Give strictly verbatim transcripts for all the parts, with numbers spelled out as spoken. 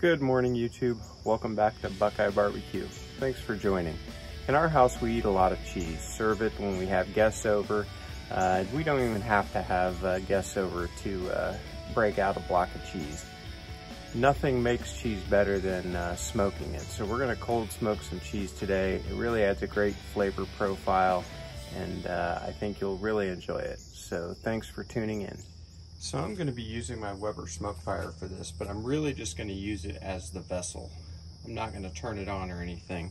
Good morning, YouTube. Welcome back to BuQeye B B Q. Thanks for joining. In our house, we eat a lot of cheese. Serve it when we have guests over. Uh, we don't even have to have uh, guests over to uh, break out a block of cheese. Nothing makes cheese better than uh, smoking it. So we're gonna cold smoke some cheese today. It really adds a great flavor profile, and uh, I think you'll really enjoy it. So thanks for tuning in. So I'm going to be using my Weber Smokefire for this, but I'm really just going to use it as the vessel. I'm not going to turn it on or anything.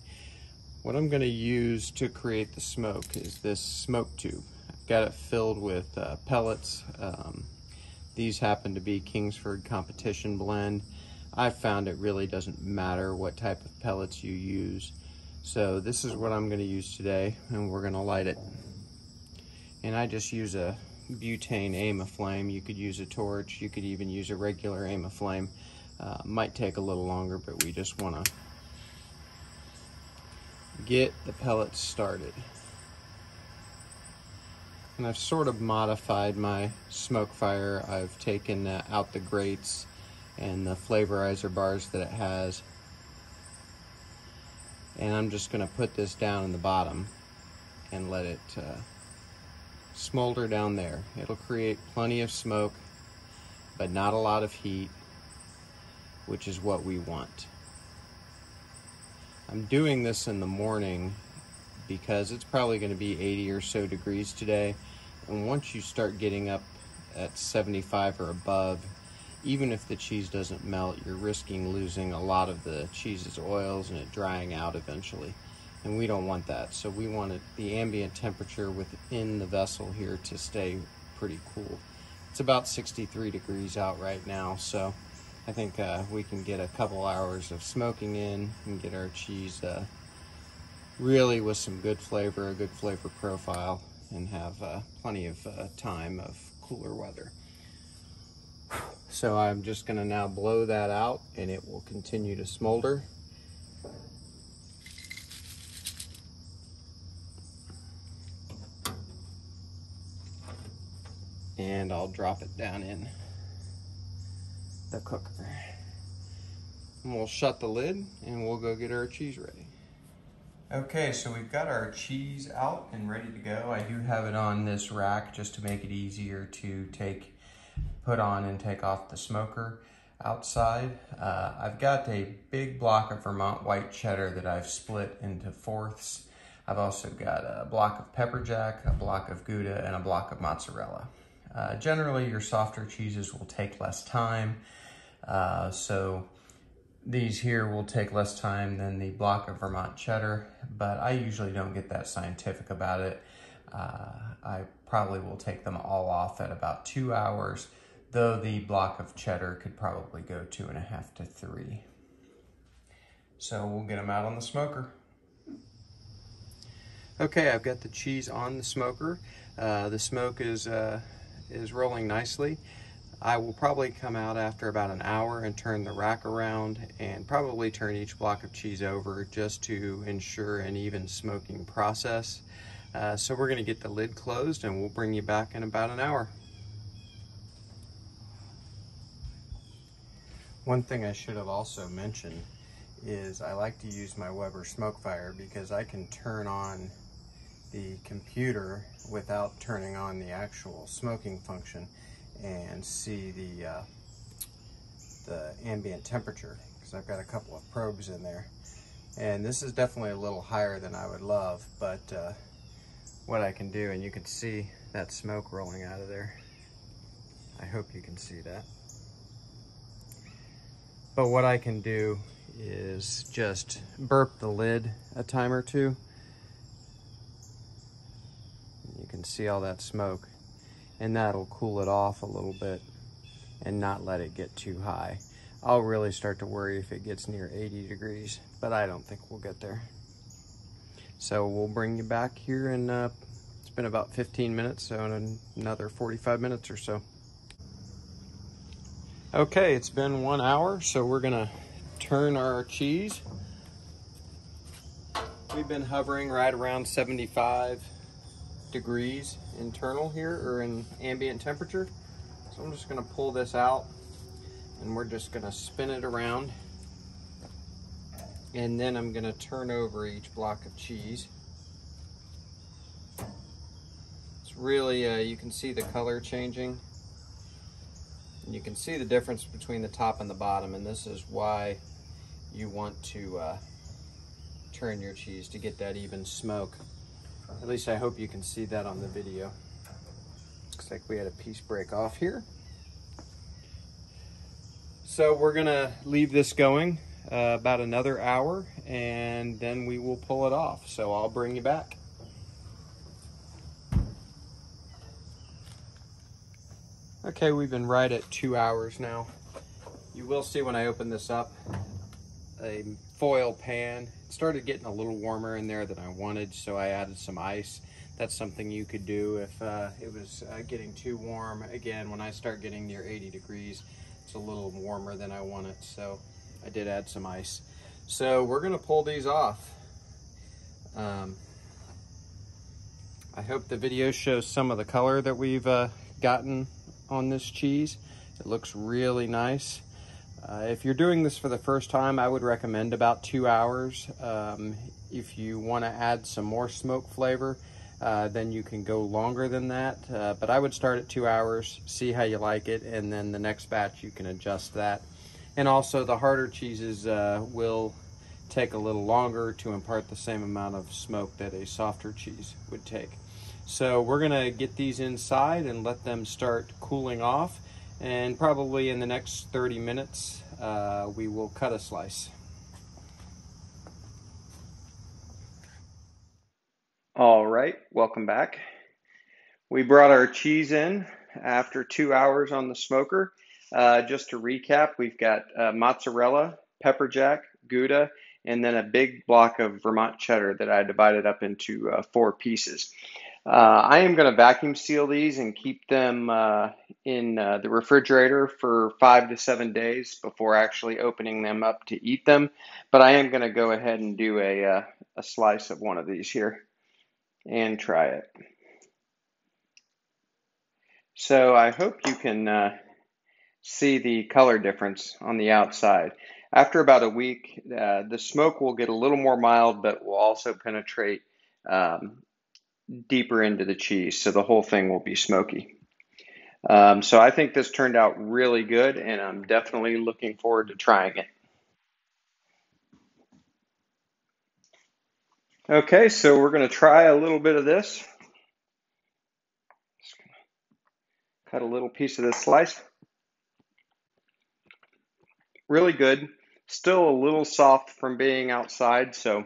What I'm going to use to create the smoke is this smoke tube. I've got it filled with uh, pellets. Um, these happen to be Kingsford Competition Blend. I found it really doesn't matter what type of pellets you use. So this is what I'm going to use today, and we're going to light it. And I just use a butane aim of flame. You could use a torch, you could even use a regular aim of flame. Uh, might take a little longer, but we just want to get the pellets started. And I've sort of modified my smoke fire. I've taken uh, out the grates and the flavorizer bars that it has, and I'm just going to put this down in the bottom and let it uh, smolder down there. It'll create plenty of smoke, but not a lot of heat, which is what we want. I'm doing this in the morning because it's probably going to be eighty or so degrees today, and once you start getting up at seventy-five or above, even if the cheese doesn't melt, you're risking losing a lot of the cheese's oils and it drying out eventually. And we don't want that, so we want it, the ambient temperature within the vessel here to stay pretty cool. It's about sixty-three degrees out right now, so I think uh, we can get a couple hours of smoking in and get our cheese uh, really with some good flavor, a good flavor profile, and have uh, plenty of uh, time of cooler weather. So I'm just going to now blow that out, and it will continue to smolder. And I'll drop it down in the cooker. And we'll shut the lid and we'll go get our cheese ready. Okay, so we've got our cheese out and ready to go. I do have it on this rack just to make it easier to take, put on and take off the smoker outside. Uh, I've got a big block of Vermont white cheddar that I've split into fourths. I've also got a block of Pepper Jack, a block of Gouda, and a block of Mozzarella. Uh, generally, your softer cheeses will take less time, uh, so these here will take less time than the block of Vermont cheddar, but I usually don't get that scientific about it. Uh, I probably will take them all off at about two hours, though the block of cheddar could probably go two and a half to three. So we'll get them out on the smoker. Okay, I've got the cheese on the smoker. Uh, the smoke is uh, is rolling nicely. I will probably come out after about an hour and turn the rack around and probably turn each block of cheese over just to ensure an even smoking process. Uh, so we're going to get the lid closed and we'll bring you back in about an hour. One thing I should have also mentioned is I like to use my Weber Smokefire because I can turn on the computer without turning on the actual smoking function and see the uh, the ambient temperature, because I've got a couple of probes in there, and this is definitely a little higher than I would love, but uh, what I can do, and you can see that smoke rolling out of there. I hope you can see that. But what I can do is just burp the lid a time or two. You can see all that smoke, and that'll cool it off a little bit and not let it get too high. I'll really start to worry if it gets near eighty degrees, but I don't think we'll get there. So we'll bring you back here, and uh, it's been about fifteen minutes, so in another forty-five minutes or so. Okay, it's been one hour, so we're gonna turn our cheese. We've been hovering right around seventy-five degrees internal here, or in ambient temperature. So I'm just going to pull this out and we're just going to spin it around and then I'm going to turn over each block of cheese. It's really, uh, you can see the color changing, and you can see the difference between the top and the bottom, and this is why you want to uh, turn your cheese to get that even smoke. At least I hope you can see that on the video. Looks like we had a piece break off here. So we're gonna leave this going uh, about another hour, and then we will pull it off. So I'll bring you back. Okay, we've been right at two hours now. You will see when I open this up, a foil pan. It started getting a little warmer in there than I wanted, so I added some ice. That's something you could do if uh, it was uh, getting too warm. Again, when I start getting near eighty degrees, it's a little warmer than I want it, so I did add some ice. So we're gonna pull these off. Um, I hope the video shows some of the color that we've uh, gotten on this cheese. It looks really nice. Uh, if you're doing this for the first time, I would recommend about two hours. Um, if you want to add some more smoke flavor, uh, then you can go longer than that. Uh, but I would start at two hours, see how you like it, and then the next batch you can adjust that. And also the harder cheeses uh, will take a little longer to impart the same amount of smoke that a softer cheese would take. So we're going to get these inside and let them start cooling off. And probably in the next thirty minutes, uh, we will cut a slice. All right, welcome back. We brought our cheese in after two hours on the smoker. Uh, just to recap, we've got uh, mozzarella, pepper jack, Gouda, and then a big block of Vermont cheddar that I divided up into uh, four pieces. Uh, I am going to vacuum seal these and keep them uh, in uh, the refrigerator for five to seven days before actually opening them up to eat them. But I am going to go ahead and do a, uh, a slice of one of these here and try it. So I hope you can uh, see the color difference on the outside. After about a week, uh, the smoke will get a little more mild, but will also penetrate um, deeper into the cheese, so the whole thing will be smoky. Um, so I think this turned out really good, and I'm definitely looking forward to trying it. Okay, so we're going to try a little bit of this. Just gonna cut a little piece of this slice. Really good. Still a little soft from being outside, so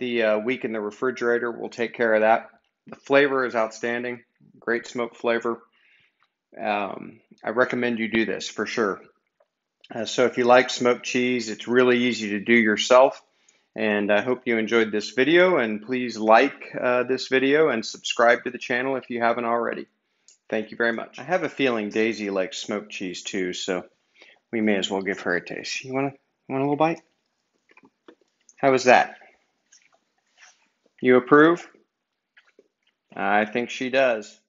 the uh, week in the refrigerator will take care of that. The flavor is outstanding. Great smoke flavor. Um, I recommend you do this for sure. Uh, so if you like smoked cheese, it's really easy to do yourself. And I hope you enjoyed this video. And please like uh, this video and subscribe to the channel if you haven't already. Thank you very much. I have a feeling Daisy likes smoked cheese too, so we may as well give her a taste. You want, you want a little bite? How was that? You approve? I think she does.